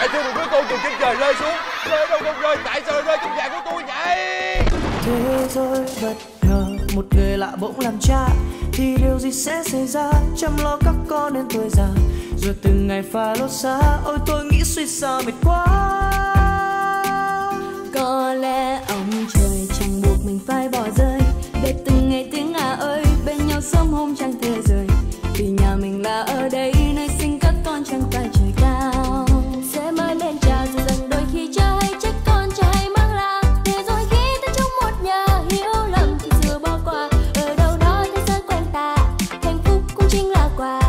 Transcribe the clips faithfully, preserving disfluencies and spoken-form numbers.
Tại sao đừng với tôi từ trên trời rơi xuống? Rơi đâu không rơi, tại sao rơi trong nhà của tôi vậy? Thế rồi bất ngờ một người lạ bỗng làm cha thì điều gì sẽ xảy ra? Chăm lo các con đến tuổi già rồi từng ngày pha lốt xa. Ôi tôi nghĩ suy sao mệt quá. Có lẽ ông trời chẳng buộc mình phải bỏ rơi để từng ngày tiếng à ơi bên nhau sớm hôm chẳng thể rời. Vì nhà mình là ở đây nơi sinh các con chẳng phải trời cao. Sẽ mãi bên cha dù rằng đôi khi cha hay trách con, cha hay mang lạc. Để rồi khi ta trong một nhà hiểu lầm thì chưa bỏ qua. Ở đâu đó thế giới quanh ta hạnh phúc cũng chính là quà.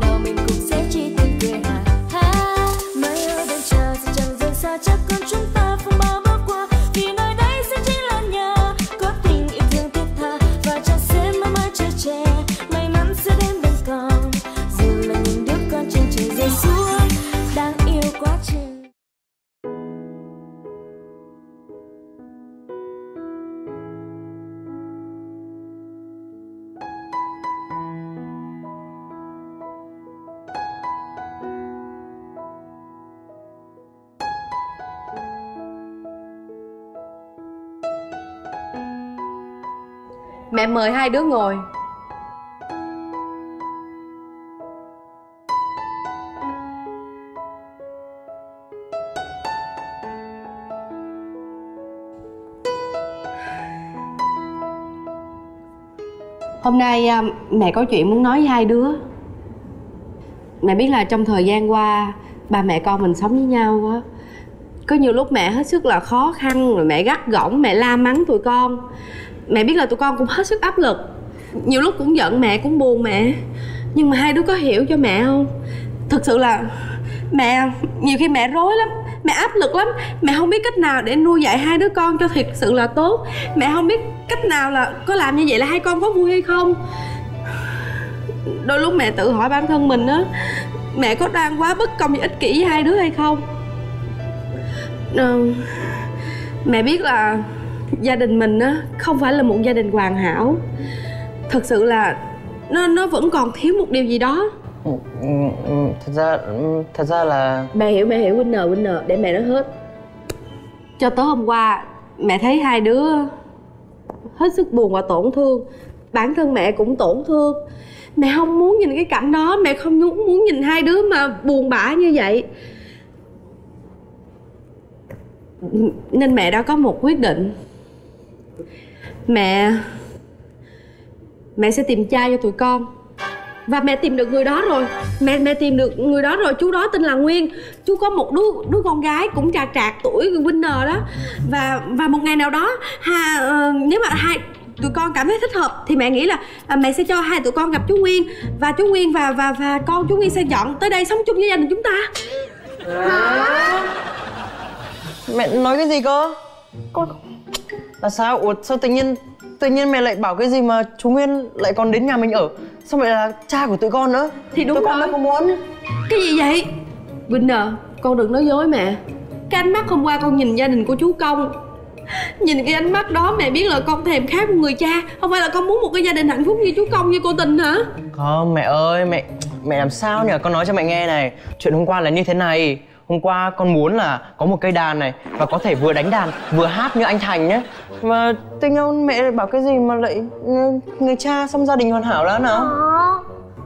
Nào mình cũng sẽ chỉ tình cười hà ha. Mãi ở đây cha dù chẳng rời xa chắc con chúng ta. Mẹ mời hai đứa ngồi. Hôm nay mẹ có chuyện muốn nói với hai đứa. Mẹ biết là trong thời gian qua ba mẹ con mình sống với nhau quá, có nhiều lúc mẹ hết sức là khó khăn, rồi mẹ gắt gỏng, mẹ la mắng tụi con. Mẹ biết là tụi con cũng hết sức áp lực, nhiều lúc cũng giận mẹ, cũng buồn mẹ. Nhưng mà hai đứa có hiểu cho mẹ không? Thực sự là mẹ nhiều khi mẹ rối lắm, mẹ áp lực lắm. Mẹ không biết cách nào để nuôi dạy hai đứa con cho thiệt sự là tốt. Mẹ không biết cách nào là có làm như vậy là hai con có vui hay không. Đôi lúc mẹ tự hỏi bản thân mình á, mẹ có đang quá bất công và ích kỷ với hai đứa hay không? À, mẹ biết là gia đình mình á không phải là một gia đình hoàn hảo. Thật sự là nó nó vẫn còn thiếu một điều gì đó. Thật ra thật ra là mẹ hiểu mẹ hiểu Winner Winner để mẹ nói hết. Cho tới hôm qua mẹ thấy hai đứa hết sức buồn và tổn thương, bản thân mẹ cũng tổn thương. Mẹ không muốn nhìn cái cảnh đó, mẹ không muốn muốn nhìn hai đứa mà buồn bã như vậy. Nên mẹ đã có một quyết định. Mẹ Mẹ sẽ tìm cha cho tụi con. Và mẹ tìm được người đó rồi. Mẹ mẹ tìm được người đó rồi. Chú đó tên là Nguyên. Chú có một đứa đứa con gái cũng trà trạc tuổi Winner đó. Và và một ngày nào đó ha, uh, nếu mà hai tụi con cảm thấy thích hợp thì mẹ nghĩ là à, mẹ sẽ cho hai tụi con gặp chú Nguyên. Và chú Nguyên và và và con chú Nguyên sẽ dọn tới đây sống chung với gia đình chúng ta. Hả? Mẹ nói cái gì cơ? Con là sao? Ủa sao tự nhiên tự nhiên mẹ lại bảo cái gì mà chú Nguyên lại còn đến nhà mình ở? Sao mẹ là cha của tụi con nữa? Thì đúng tụi rồi. Con đâu có muốn. Cái gì vậy? Winner, con đừng nói dối mẹ. Cái ánh mắt hôm qua con nhìn gia đình của chú Công, nhìn cái ánh mắt đó mẹ biết là con thèm khát một người cha. Không phải là con muốn một cái gia đình hạnh phúc như chú Công như cô Tình hả? Không mẹ ơi, mẹ mẹ làm sao nhỉ? Con nói cho mẹ nghe này. Chuyện hôm qua là như thế này. Hôm qua con muốn là có một cây đàn này và có thể vừa đánh đàn vừa hát như anh Thành nhé. Mà tình ông mẹ bảo cái gì mà lại người cha xong gia đình hoàn hảo đó nào?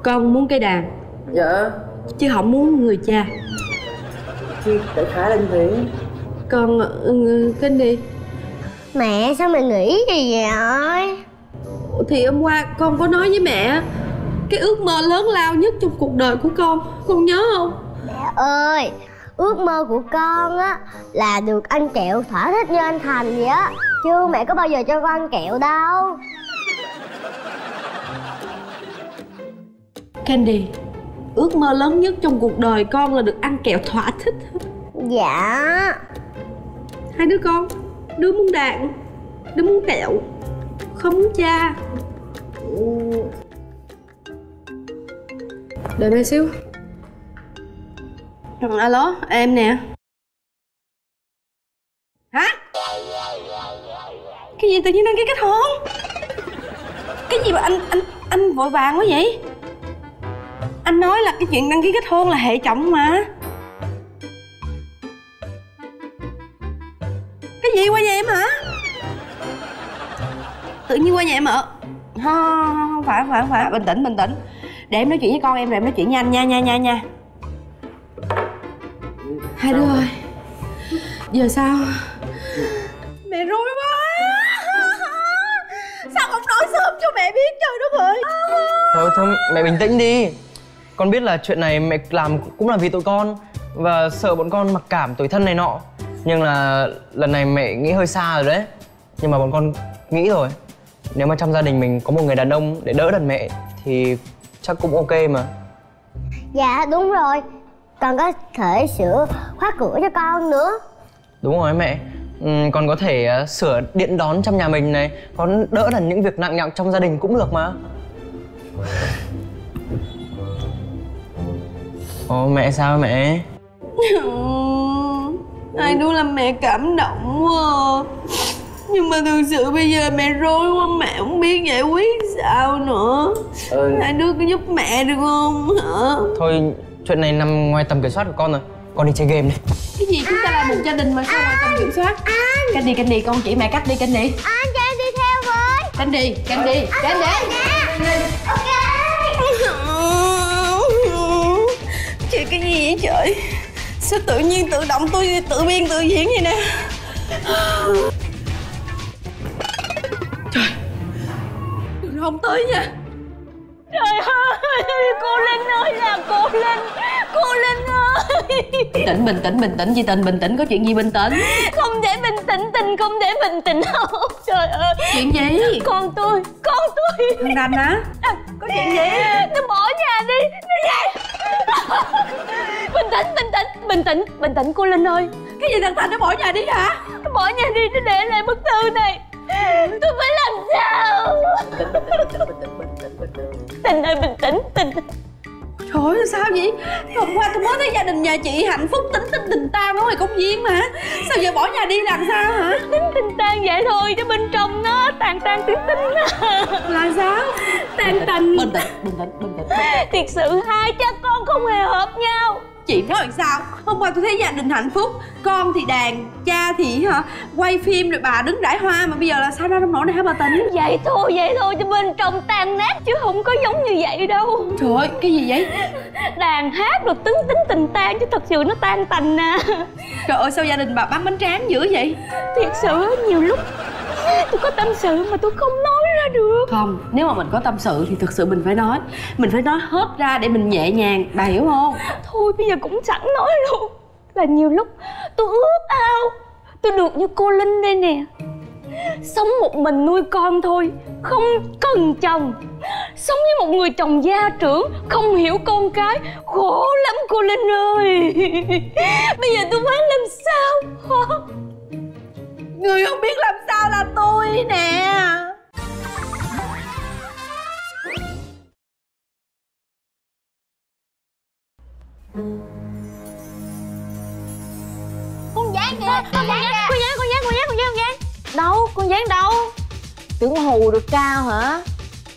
Con muốn cây đàn. Dạ. Chứ không muốn người cha. Chứ tại khá là như thế. Con kinh đi. Mẹ sao mẹ nghĩ gì vậy? Thì hôm qua con có nói với mẹ cái ước mơ lớn lao nhất trong cuộc đời của con, con nhớ không? Mẹ ơi, ước mơ của con á là được ăn kẹo thỏa thích như anh Thành vậy á. Chứ mẹ có bao giờ cho con ăn kẹo đâu. Candy, ước mơ lớn nhất trong cuộc đời con là được ăn kẹo thỏa thích. Dạ. Hai đứa con, đứa muốn đạn, đứa muốn kẹo, không muốn cha. Đợi mẹ xíu. Alo, em nè. Hả? Cái gì tự nhiên đăng ký kết hôn? Cái gì mà anh anh anh vội vàng quá vậy? Anh nói là cái chuyện đăng ký kết hôn là hệ trọng mà. gì qua nhà em hả? Tự nhiên qua nhà em ạ? Không phải, không phải, không phải. Bình tĩnh, bình tĩnh. Để em nói chuyện với con em rồi em nói chuyện nhanh nha, nha, nha, nha. Hai đứa ơi, giờ sao? Mẹ rối quá. Sao không nói sớm cho mẹ biết trời đất ơi. Thôi, thôi, mẹ bình tĩnh đi. Con biết là chuyện này mẹ làm cũng là vì tụi con và sợ bọn con mặc cảm tủi thân này nọ. Nhưng là lần này mẹ nghĩ hơi xa rồi đấy. Nhưng mà bọn con nghĩ rồi, nếu mà trong gia đình mình có một người đàn ông để đỡ đần mẹ thì chắc cũng ok mà. Dạ đúng rồi, còn có thể sửa khóa cửa cho con nữa. Đúng rồi mẹ, ừ, còn có thể sửa điện đón trong nhà mình này, con đỡ đần những việc nặng nhọc trong gia đình cũng được mà. Ồ mẹ sao mẹ? Ai đu làm mẹ cảm động quá. Nhưng mà thực sự bây giờ mẹ rối quá, mẹ không biết giải quyết sao nữa. Ừ. Hai đứa có giúp mẹ được không hả? Thôi chuyện này nằm ngoài tầm kiểm soát của con rồi. Con đi chơi game đi. Cái gì chúng ta là một gia đình mà sao ngoài tầm kiểm soát? Canh đi, canh đi, con chỉ mẹ cắt đi, canh đi. Anh cho em đi theo với. Canh đi, canh đi, canh đi. Ok. Trời cái gì vậy trời? Sao tự nhiên tự động tôi tự biên tự diễn vậy nè? Trời, đừng không tới nha. Trời ơi, cô Linh ơi là cô Linh, cô Linh ơi. Tĩnh, bình tĩnh, bình tĩnh, chị Tình, bình tĩnh, có chuyện gì bình tĩnh? Không thể bình tĩnh, Tình không thể bình tĩnh đâu. Trời ơi. Chuyện gì? Con tôi, con tôi. Thằng Thành hả? À, có chuyện gì? Nó bỏ nhà đi, đi về. Bình tĩnh, bình tĩnh, bình tĩnh, bình tĩnh cô Linh ơi. Cái gì thằng Thành nó bỏ nhà đi hả? Nó bỏ nhà đi, nó để lại bức thư này. Tôi phải làm sao? Tình ơi bình tĩnh, Tình. Trời ơi sao vậy? Hôm qua tôi mới thấy gia đình nhà chị hạnh phúc tính tinh tình tang ở ngoài công viên mà. Sao giờ bỏ nhà đi làm sao hả? Tính tình tang vậy thôi chứ bên trong nó tàn tang tính tính á. Là sao? Tàn tình. Bình tĩnh, bình tĩnh, bình tĩnh. Thiệt sự hai cha con không hề hợp nhau. Chị nói làm sao? Hôm qua tôi thấy gia đình hạnh phúc, con thì đàn, cha thì hả quay phim rồi bà đứng rải hoa, mà bây giờ là sao ra trong nỗi này hả bà Tình? Vậy thôi, vậy thôi chứ bên trong tan nát chứ không có giống như vậy đâu. Trời ơi, cái gì vậy? Đàn hát rồi tính tính tình tan chứ thật sự nó tan tành à. Trời ơi sao gia đình bà bán bánh tráng dữ vậy? Thiệt sự nhiều lúc tôi có tâm sự mà tôi không nói ra được. Không, nếu mà mình có tâm sự thì thực sự mình phải nói. Mình phải nói hết ra để mình nhẹ nhàng, bà hiểu không? Thôi bây giờ cũng sẵn nói luôn. Là nhiều lúc tôi ước ao tôi được như cô Linh đây nè. Sống một mình nuôi con thôi, không cần chồng. Sống với một người chồng gia trưởng, không hiểu con cái. Khổ lắm cô Linh ơi. Bây giờ tôi phải làm sao? Người không biết làm sao là tôi nè. Con dán kìa, con dán, con dán, con dán, con dán, con dán, con dán. Đâu, con dán đâu? Tưởng hù được cao hả?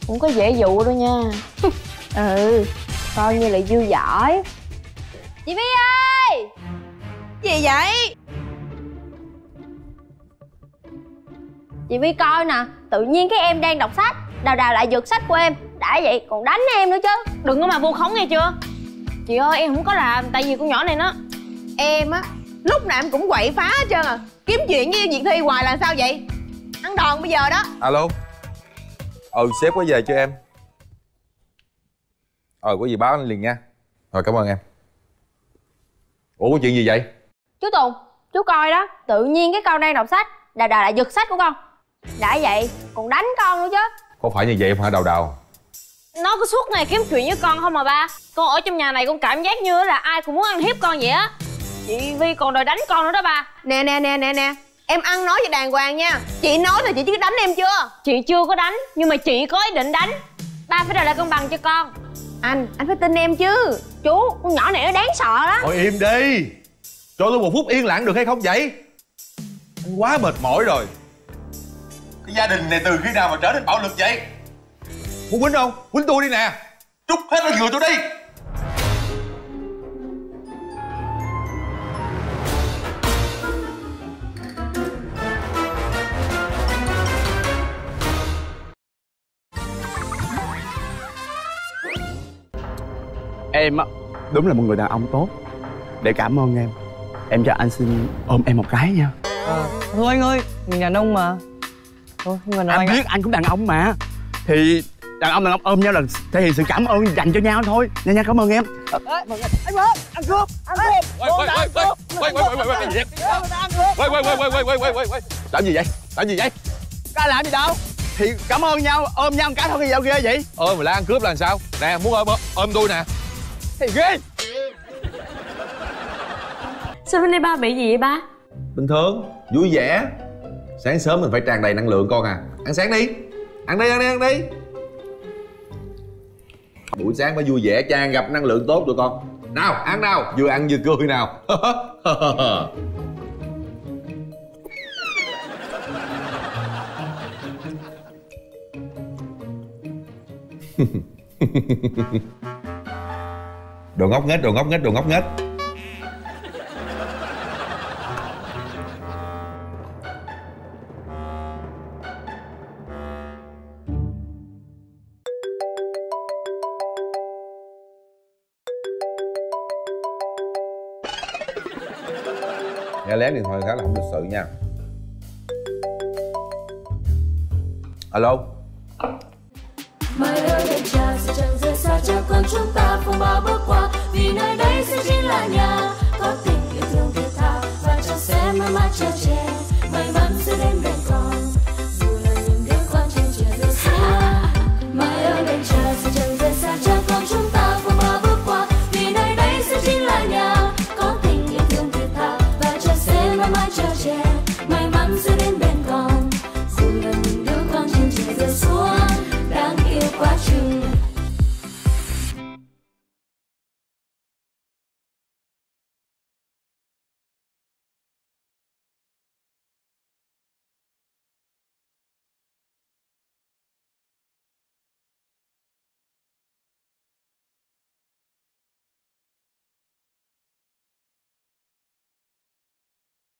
Cũng có dễ dụ đâu nha. Ừ, coi như là vui giỏi. Chị Vy ơi. Gì vậy? Chị Vy coi nè, tự nhiên cái em đang đọc sách, Đào Đào lại giật sách của em. Đã vậy còn đánh em nữa chứ. Đừng có mà vu khống nghe chưa. Chị ơi em không có làm, tại vì con nhỏ này nó. Em á, lúc nào em cũng quậy phá hết trơn à. Kiếm chuyện với Diệu Thy hoài là sao vậy? Ăn đòn bây giờ đó. Alo. Ừ sếp có về chưa em? Ờ có gì báo anh liền nha. Rồi cảm ơn em. Ủa có chuyện gì vậy? Chú Tùng, chú coi đó. Tự nhiên cái con đang đọc sách, Đào Đào lại giật sách của con. Đã vậy còn đánh con nữa chứ. Có phải như vậy không hả Đào Đào? Nó cứ suốt ngày kiếm chuyện với con không mà ba. Con ở trong nhà này con cảm giác như là ai cũng muốn ăn hiếp con vậy á. Chị Vy còn đòi đánh con nữa đó ba. Nè nè nè nè nè, em ăn nói với đàng hoàng nha. Chị nói là chị chứ đánh em chưa? Chị chưa có đánh, nhưng mà chị có ý định đánh. Ba phải đòi lại công bằng cho con. Anh, anh phải tin em chứ. Chú, con nhỏ này nó đáng sợ lắm. Thôi im đi, cho tôi một phút yên lặng được hay không vậy? Anh quá mệt mỏi rồi. Cái gia đình này từ khi nào mà trở nên bạo lực vậy? Muốn quýnh không? Quýnh tôi đi nè. Trút hết lên người tôi đi. Em á, đúng là một người đàn ông tốt. Để cảm ơn em, em cho anh xin ôm em một cái nha. À, thôi anh ơi, mình đàn ông mà. Thôi, không cần đâu anh. Anh biết anh cũng đàn ông mà. Thì đàn ông đàn ông ôm nhau là thể hiện sự cảm ơn dành cho nhau thôi. Nha nha, cảm ơn em. Ê, mọi người, anh bớt, ăn cướp, ăn cướp. Quay, quay, quay, quay, quay, quay, quay, quay, quay, quay, quay, quay, quay, quay, quay, quay, quay. Làm gì vậy? Làm gì vậy? Có làm gì đâu. Thì cảm ơn nhau, ôm nhau một cái thôi, dạo ghê vậy. Ôi mà lá ăn cướp là làm sao? Nè, muốn ôm ôm tôi nè. Thì ghê. Sao hôm nay ba bị gì vậy ba? Bình thường, vui vẻ. Sáng sớm mình phải tràn đầy năng lượng con à. Ăn sáng đi. Ăn đi, ăn đi, ăn đi. Buổi sáng phải vui vẻ, tràn ngập năng lượng tốt tụi con. Nào, ăn nào, vừa ăn vừa cười nào. Đồ ngốc nghếch, đồ ngốc nghếch, đồ ngốc nghếch. Nghe lén điện thoại khá là không lịch sự nha. Alo. Vì nơi đây sẽ chính là nhà, có tình yêu thương thiết tha và chẳng sẽ mãi mãi chờ chờ.